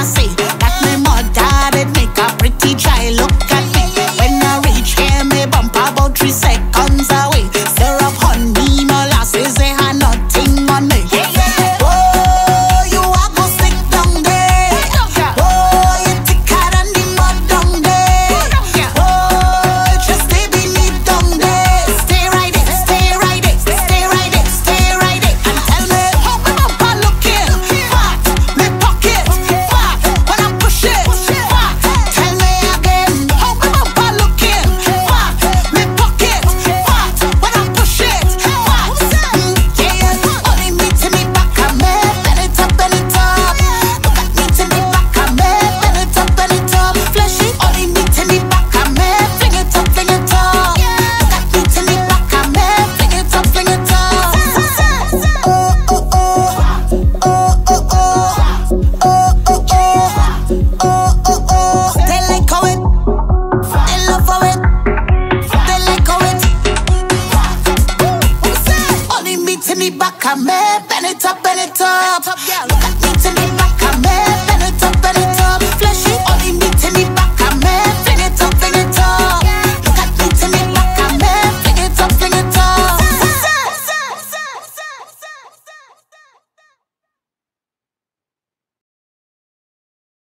I see.